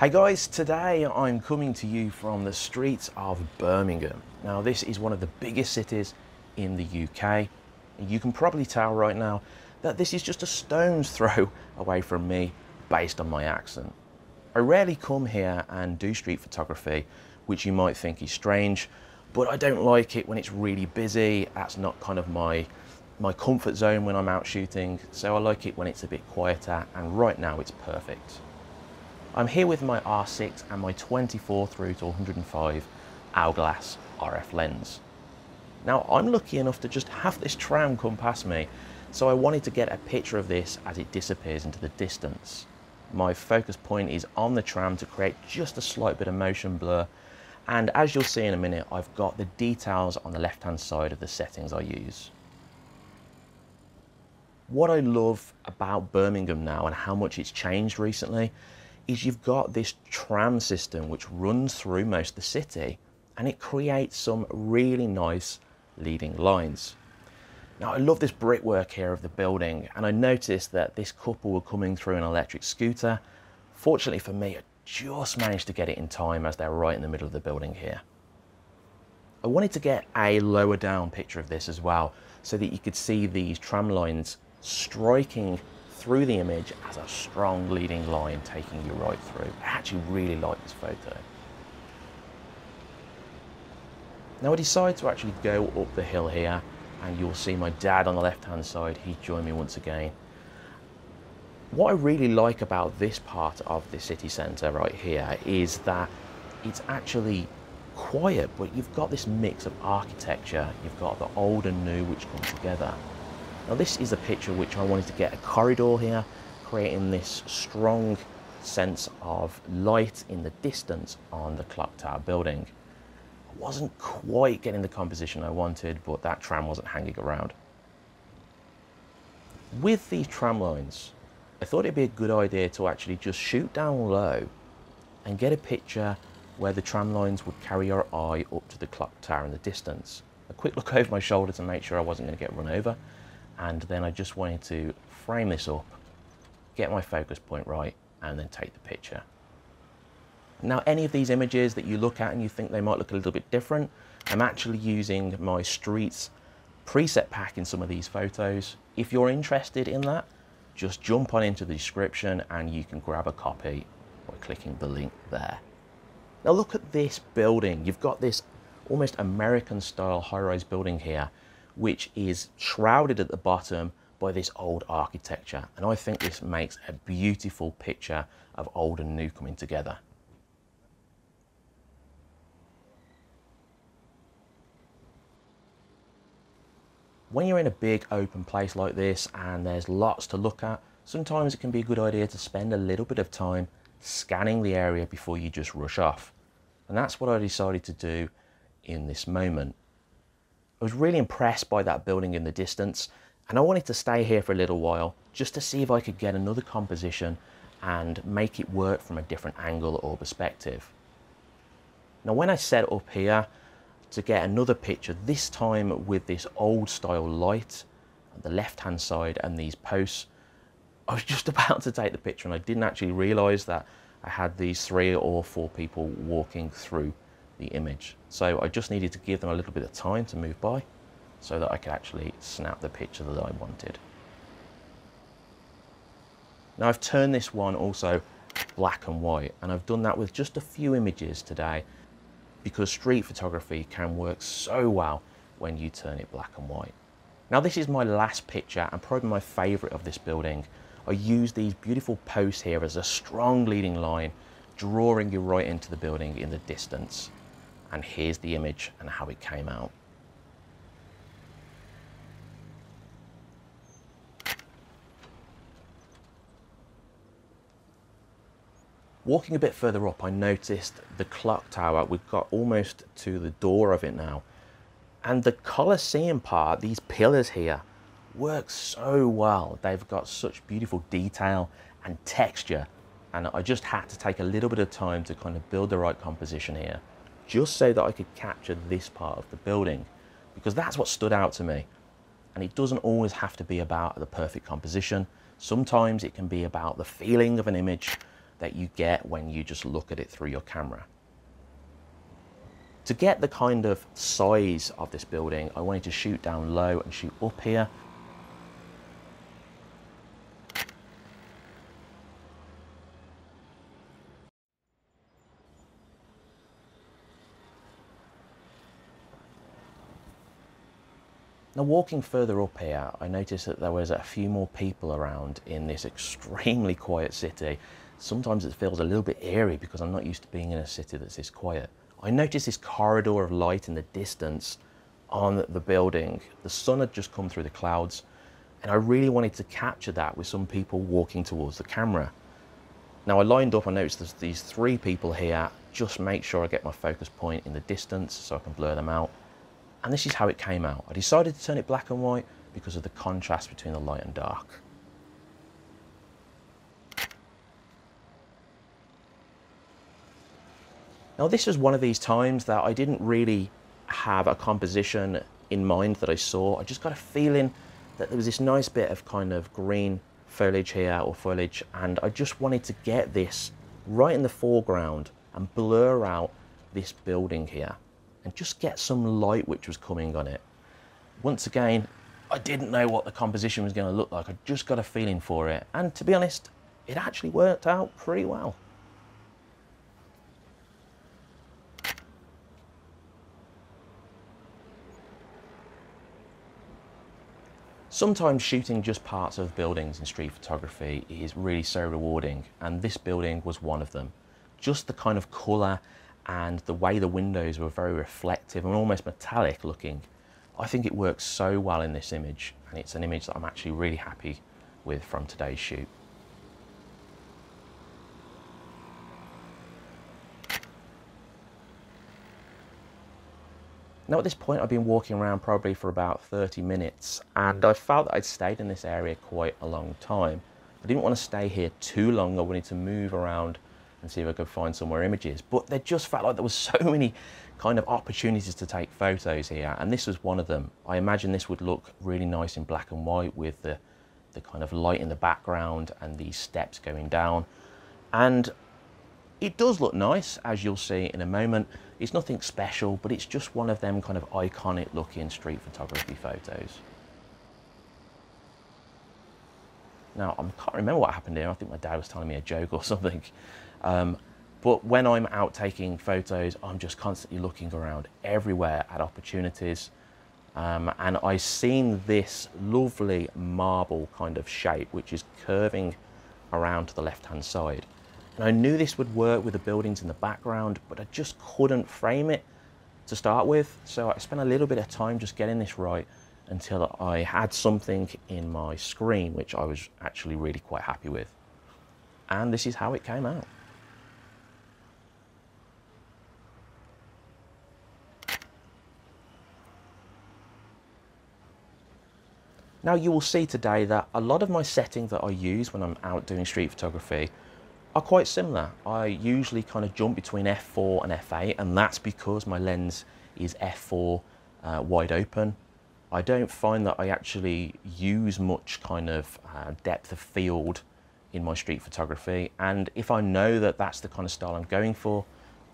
Hey guys, today I'm coming to you from the streets of Birmingham. Now this is one of the biggest cities in the UK. You can probably tell right now that this is just a stone's throw away from me based on my accent. I rarely come here and do street photography, which you might think is strange, but I don't like it when it's really busy. That's not kind of my comfort zone when I'm out shooting. So I like it when it's a bit quieter, and right now it's perfect. I'm here with my R6 and my 24 through to 105 hourglass RF lens. Now I'm lucky enough to just have this tram come past me, so I wanted to get a picture of this as it disappears into the distance. My focus point is on the tram to create just a slight bit of motion blur, and as you'll see in a minute, I've got the details on the left hand side of the settings I use. What I love about Birmingham now and how much it's changed recently is you've got this tram system which runs through most of the city, and it creates some really nice leading lines. Now I love this brickwork here of the building, and I noticed that this couple were coming through an electric scooter. Fortunately for me, I just managed to get it in time as they're right in the middle of the building here. I wanted to get a lower down picture of this as well, so that you could see these tram lines striking through the image as a strong leading line taking you right through. I actually really like this photo. Now I decided to actually go up the hill here, and you'll see my dad on the left hand side. He joined me once again. What I really like about this part of the city centre right here is that it's actually quiet, but you've got this mix of architecture. You've got the old and new which come together. Now this is a picture which I wanted to get a corridor here, creating this strong sense of light in the distance on the clock tower building. I wasn't quite getting the composition I wanted, but that tram wasn't hanging around. With these tram lines, I thought it'd be a good idea to actually just shoot down low and get a picture where the tram lines would carry your eye up to the clock tower in the distance. A quick look over my shoulder to make sure I wasn't going to get run over. And then I just wanted to frame this up, get my focus point right, and then take the picture. Now, any of these images that you look at and you think they might look a little bit different, I'm actually using my streets preset pack in some of these photos. If you're interested in that, just jump on into the description and you can grab a copy by clicking the link there. Now look at this building. You've got this almost American style high-rise building here, which is shrouded at the bottom by this old architecture. And I think this makes a beautiful picture of old and new coming together. When you're in a big open place like this and there's lots to look at, sometimes it can be a good idea to spend a little bit of time scanning the area before you just rush off. And that's what I decided to do in this moment. I was really impressed by that building in the distance, and I wanted to stay here for a little while just to see if I could get another composition and make it work from a different angle or perspective. Now when I set up here to get another picture, this time with this old style light on the left hand side and these posts, I was just about to take the picture and I didn't actually realise that I had these 3 or 4 people walking through the image. So I just needed to give them a little bit of time to move by so that I could actually snap the picture that I wanted. Now I've turned this one also black and white, and I've done that with just a few images today because street photography can work so well when you turn it black and white. Now this is my last picture and probably my favourite of this building. I use these beautiful posts here as a strong leading line, drawing you right into the building in the distance. And here's the image and how it came out. Walking a bit further up, I noticed the clock tower. We've got almost to the door of it now. And the Colosseum part, these pillars here, work so well. They've got such beautiful detail and texture. And I just had to take a little bit of time to kind of build the right composition here, just so that I could capture this part of the building, because that's what stood out to me. And it doesn't always have to be about the perfect composition. Sometimes it can be about the feeling of an image that you get when you just look at it through your camera. To get the kind of size of this building, I wanted to shoot down low and shoot up here. Now, walking further up here, I noticed that there was a few more people around in this extremely quiet city. Sometimes it feels a little bit eerie because I'm not used to being in a city that's this quiet. I noticed this corridor of light in the distance on the building. The sun had just come through the clouds, and I really wanted to capture that with some people walking towards the camera. Now, I lined up, I noticed there's these three people here. Just make sure I get my focus point in the distance so I can blur them out. And this is how it came out. I decided to turn it black and white because of the contrast between the light and dark. Now, this was one of these times that I didn't really have a composition in mind that I saw. I just got a feeling that there was this nice bit of kind of green foliage here, or foliage, and I just wanted to get this right in the foreground and blur out this building here, and just get some light which was coming on it. Once again, I didn't know what the composition was going to look like. I just got a feeling for it. And to be honest, it actually worked out pretty well. Sometimes shooting just parts of buildings in street photography is really so rewarding, and this building was one of them. Just the kind of colour and the way the windows were very reflective and almost metallic looking. I think it works so well in this image, and it's an image that I'm actually really happy with from today's shoot. Now, at this point, I've been walking around probably for about 30 minutes, and I felt that I'd stayed in this area quite a long time. I didn't want to stay here too long. I wanted to move around and see if I could find some more images, but there just felt like there was so many kind of opportunities to take photos here, and this was one of them. I imagine this would look really nice in black and white with the kind of light in the background and these steps going down, and it does look nice, as you'll see in a moment. It's nothing special, but it's just one of them kind of iconic looking street photography photos. Now, I can't remember what happened here. I think my dad was telling me a joke or something. But when I'm out taking photos, I'm just constantly looking around everywhere at opportunities. And I've seen this lovely marble kind of shape, which is curving around to the left-hand side. And I knew this would work with the buildings in the background, but I just couldn't frame it to start with. So I spent a little bit of time just getting this right, until I had something in my screen which I was actually really quite happy with. And this is how it came out. Now, you will see today that a lot of my settings that I use when I'm out doing street photography are quite similar. I usually kind of jump between f4 and f8, and that's because my lens is f4 wide open. I don't find that I actually use much kind of depth of field in my street photography. And if I know that that's the kind of style I'm going for,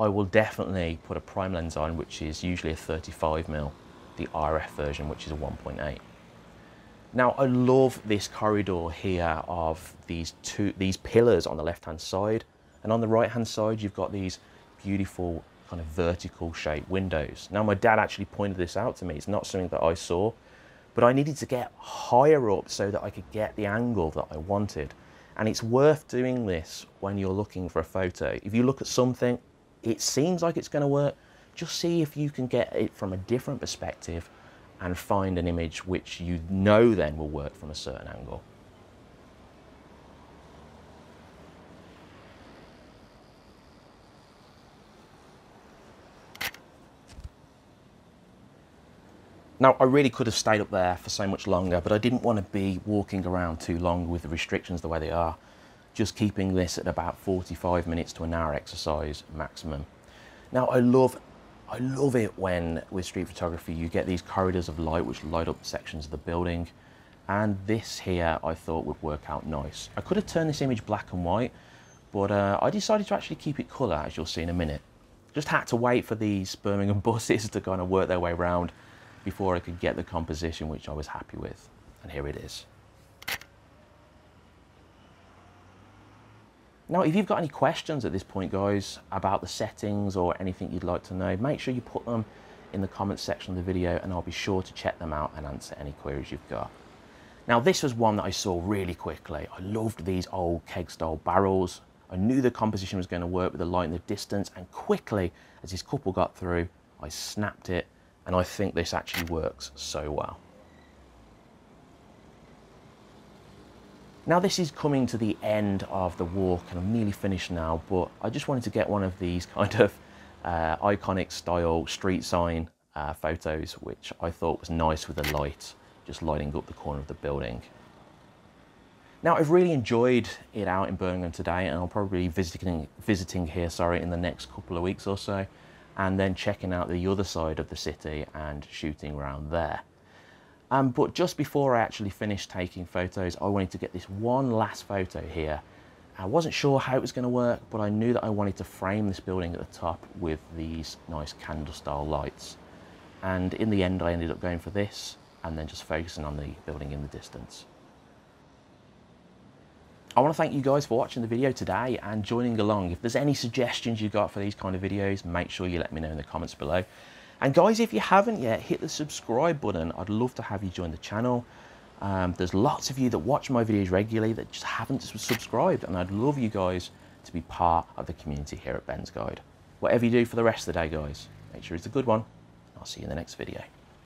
I will definitely put a prime lens on, which is usually a 35mm, the RF version, which is a 1.8. Now, I love this corridor here of these pillars on the left-hand side. And on the right-hand side, you've got these beautiful kind of vertical shaped windows. Now, my dad actually pointed this out to me. It's not something that I saw, but I needed to get higher up so that I could get the angle that I wanted. And it's worth doing this when you're looking for a photo. If you look at something, it seems like it's going to work, just see if you can get it from a different perspective and find an image which you know then will work from a certain angle. Now, I really could have stayed up there for so much longer, but I didn't want to be walking around too long with the restrictions the way they are. Just keeping this at about 45 minutes to an hour exercise maximum. Now, I love it when, with street photography, you get these corridors of light which light up sections of the building. And this here, I thought would work out nice. I could have turned this image black and white, But I decided to actually keep it colour, as you'll see in a minute. Just had to wait for these Birmingham buses to kind of work their way around before I could get the composition, which I was happy with. And here it is. Now, if you've got any questions at this point, guys, about the settings or anything you'd like to know, make sure you put them in the comments section of the video and I'll be sure to check them out and answer any queries you've got. Now, this was one that I saw really quickly. I loved these old keg-style barrels. I knew the composition was going to work with the light in the distance, and quickly, as this couple got through, I snapped it, and I think this actually works so well. Now, this is coming to the end of the walk and I'm nearly finished now, but I just wanted to get one of these kind of iconic style street sign photos, which I thought was nice with the light, just lighting up the corner of the building. Now, I've really enjoyed it out in Birmingham today, and I'll probably be visiting here, sorry, in the next couple of weeks or so, and then checking out the other side of the city and shooting around there. But just before I actually finished taking photos, I wanted to get this one last photo here. I wasn't sure how it was going to work, but I knew that I wanted to frame this building at the top with these nice candle style lights. And in the end, I ended up going for this and then just focusing on the building in the distance. I want to thank you guys for watching the video today and joining along. If there's any suggestions you got for these kind of videos, make sure you let me know in the comments below. And guys, if you haven't yet, hit the subscribe button. I'd love to have you join the channel. There's lots of you that watch my videos regularly that just haven't subscribed, and I'd love you guys to be part of the community here at Ben's Guide. Whatever you do for the rest of the day, guys, make sure it's a good one. I'll see you in the next video.